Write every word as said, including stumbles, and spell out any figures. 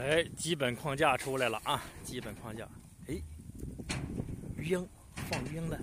哎，基本框架出来了啊！基本框架，哎，鱼鹰放鱼鹰了。